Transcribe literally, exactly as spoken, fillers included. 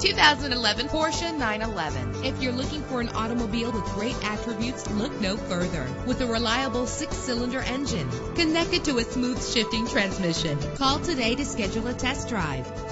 two thousand eleven Porsche nine eleven. If you're looking for an automobile with great attributes, look no further. With a reliable six-cylinder engine connected to a smooth shifting transmission. Call today to schedule a test drive.